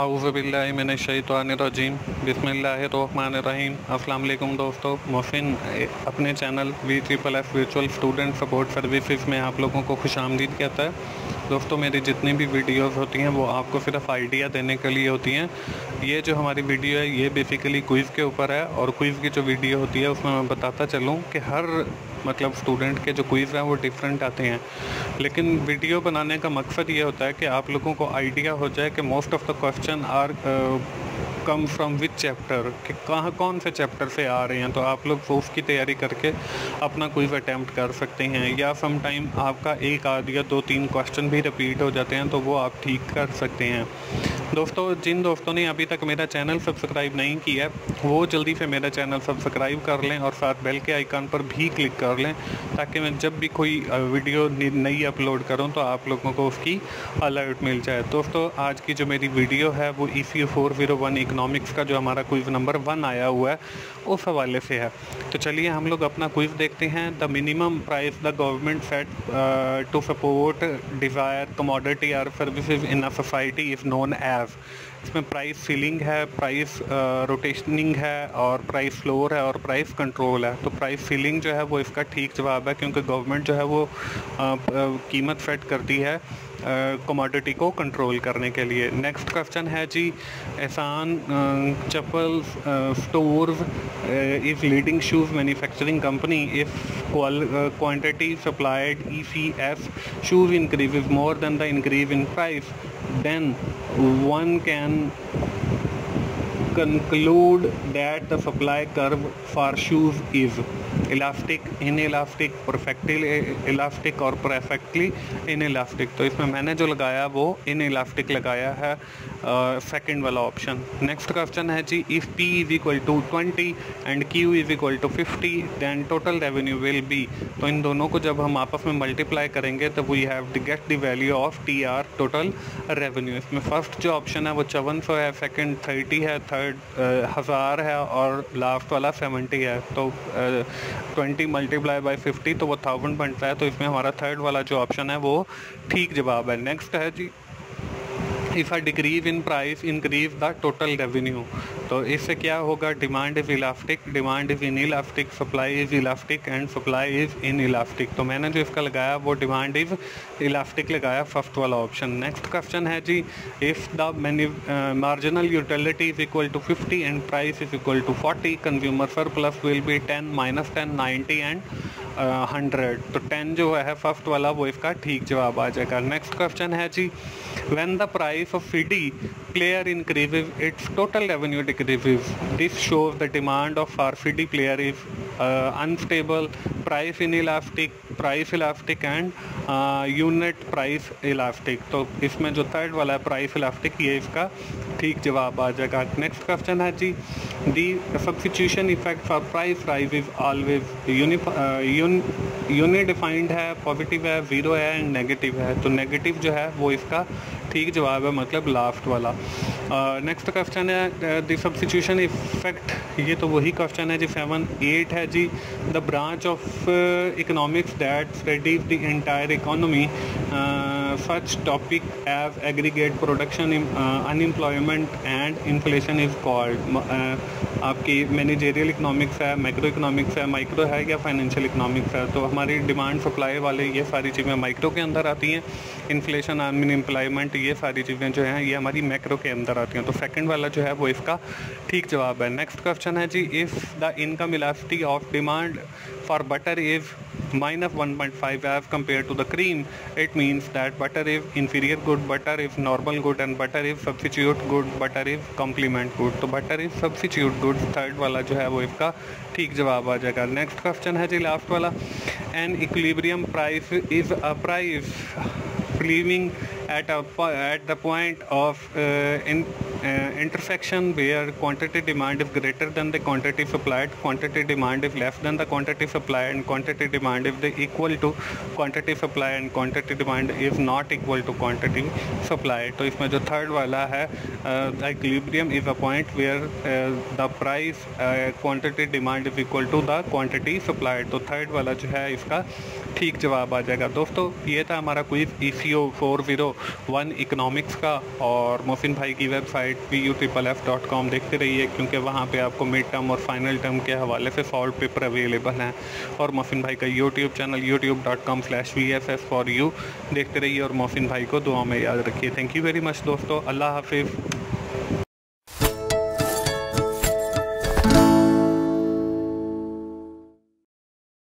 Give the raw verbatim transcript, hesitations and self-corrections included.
आउज़ुबिल्लाहिमिनश्शैतानिर्रजीम बिस्मिल्लाहिर्रहमानिर्रहीम अस्सलाम वालेकुम दोस्तों, मोहसिन अपने channel V triple F virtual student support services में आप लोगों को खुश आमदीद कहता है। दोस्तों मेरी जितनी भी वीडियोस होती हैं वो आपको सिर्फ आइडिया देने के लिए होती हैं। ये जो हमारी वीडियो है ये बेसिकली क्विज़ के ऊपर है और क्विज़ की जो वीडियो होती है उसमें मैं बताता चलूँ कि हर मतलब स्टूडेंट के जो क्विज़ हैं वो डिफरेंट आते हैं, लेकिन वीडियो बनाने का मकसद ये होता है कि आप लोगों को आइडिया हो जाए कि most of the question are come from which chapter, कि कहाँ कौन से चैप्टर से आ रहे हैं, तो आप लोग वो उसकी तैयारी करके अपना क्विज़ अटैम्प्ट कर सकते हैं। या सम टाइम आपका एक आध या दो तीन क्वेश्चन भी रिपीट हो जाते हैं तो वो आप ठीक कर सकते हैं। दोस्तों जिन दोस्तों ने अभी तक मेरा चैनल सब्सक्राइब नहीं किया वो जल्दी से मेरा चैनल सब्सक्राइब कर लें और साथ बेल के आइकन पर भी क्लिक कर लें, ताकि मैं जब भी कोई वीडियो नई अपलोड करूं तो आप लोगों को उसकी अलर्ट मिल जाए। दोस्तों आज की जो मेरी वीडियो है वो ECO four zero one economics का जो हमारा क्विज़ नंबर वन आया हुआ है उस हवाले से है। तो चलिए हम लोग अपना क्विज़ देखते हैं। The minimum price the government set to support desire commodity और services in a society is known as. इसमें प्राइस सीलिंग है, प्राइस रोटेशनिंग है और प्राइस फ्लोर है और प्राइस कंट्रोल है। तो प्राइस सीलिंग जो है वो इसका ठीक जवाब है, क्योंकि गवर्नमेंट जो है वो आ, कीमत सेट करती है कमोडिटी को कंट्रोल करने के लिए। नेक्स्ट क्वेश्चन है जी, Ehsan Chappal store is leading shoes manufacturing company if quantity supplied E C S shoes increase more than the increase in price then one can conclude that the supply curve for shoes is elastic, inelastic, perfectly elastic और perfectly inelastic. तो इसमें मैंने जो लगाया वो inelastic लगाया है, second वाला ऑप्शन। नेक्स्ट क्वेश्चन है जी, if P is equal to twenty and Q is equal to fifty then total revenue will be. तो इन दोनों को जब हम आपस में मल्टीप्लाई करेंगे तो we have to get the value of T R total revenue. इसमें फर्स्ट जो ऑप्शन है वो चौवन सौ है, सेकेंड थर्टी है, थर्ड हज़ार है और लास्ट वाला सेवेंटी है। तो uh, twenty multiply by fifty तो वो थाउजेंड बनता है। तो इसमें हमारा थर्ड वाला जो ऑप्शन है वो ठीक जवाब है। नेक्स्ट है जी, if a decrease in price increase the total revenue. तो इससे क्या होगा, demand is elastic, demand is in elastic, supply is elastic and supply is in elastic. तो मैंने जो इसका लगाया वो डिमांड इज़ इलास्टिक लगाया, फर्स्ट वाला ऑप्शन। नेक्स्ट क्वेश्चन है जी, if the marginal utility is equal to fifty and price is equal to forty consumer surplus will be ten minus ten ninety and hundred. तो ten जो है first वाला वो इसका ठीक जवाब आ जाएगा। नेक्स्ट क्वेश्चन है जी, when the price of CD player increases its total revenue decreases this shows the demand of our CD player is unstable, price in elastic, price elastic and unit price elastic. तो इसमें जो third वाला है price elastic ये इसका ठीक जवाब आ जाएगा। नेक्स्ट क्वेश्चन है जी, the substitution effect for price rise is always undefined है, पॉजिटिव है, ज़ीरो है एंड नेगेटिव है। तो नेगेटिव जो है वो इसका ठीक जवाब है, मतलब लास्ट वाला। नेक्स्ट uh, क्वेश्चन है द सब्सटीट्यूशन इफेक्ट, ये तो वही क्वेश्चन है जी, सेवन एट है जी, the branch of economics that studies the entire economy such topic as aggregate production unemployment and inflation is called. आपकी मैनेजेरियल इकोनॉमिक्स है, माइक्रो इकोनॉमिक्स है, माइक्रो है या फाइनेंशियल इकोनॉमिक्स है। तो हमारी डिमांड सप्लाई वाले ये सारी चीज़ें माइक्रो के अंदर आती हैं, इन्फ्लेशन अनएम्प्लॉयमेंट ये सारी चीज़ें जो हैं ये हमारी मैक्रो के अंदर आती हैं। तो सेकंड वाला जो है वो इसका ठीक जवाब है। नेक्स्ट क्वेश्चन है जी, if the income elasticity of demand for butter is minus one point five as compared to the cream, it means that butter is inferior good, butter is normal good and butter is substitute good, butter is complement good। तो butter is substitute good, third वाला जो है वो इसका ठीक जवाब आ जाएगा। Next question है जी लास्ट वाला, an equilibrium price is a price prevailing at a at the point of uh, in uh, intersection where quantity demand is greater than the quantity supplied, quantity demand is less than the quantity supplied, and quantity demand is equal to quantity supplied and quantity demand is not equal to quantity supplied. तो इसमें जो third वाला है, uh, equilibrium is a point where uh, the price uh, quantity demand is equal to the quantity supplied. तो third वाला जो है इसका ठीक जवाब आ जाएगा। दोस्तों ये था हमारा quiz E C O four zero one economics का, और मोहसिन भाई की website P U triple F dot com देखते रहिए क्योंकि वहाँ पे आपको मिड टर्म और फाइनल टर्म के हवाले से सॉल्व पेपर अवेलेबल हैं, और मोहसिन भाई का YouTube channel YouTube dot com slash V S S for you देखते रहिए और मोहसिन भाई को दुआ में याद रखिए। थैंक यू वेरी मच दोस्तों, अल्लाह हाफिज़।